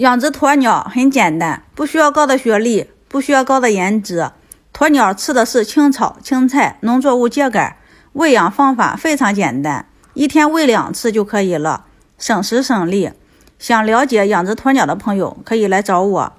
养殖鸵鸟很简单，不需要高的学历，不需要高的颜值。鸵鸟吃的是青草、青菜、农作物秸秆，喂养方法非常简单，一天喂2次就可以了，省时省力。想了解养殖鸵鸟的朋友可以来找我。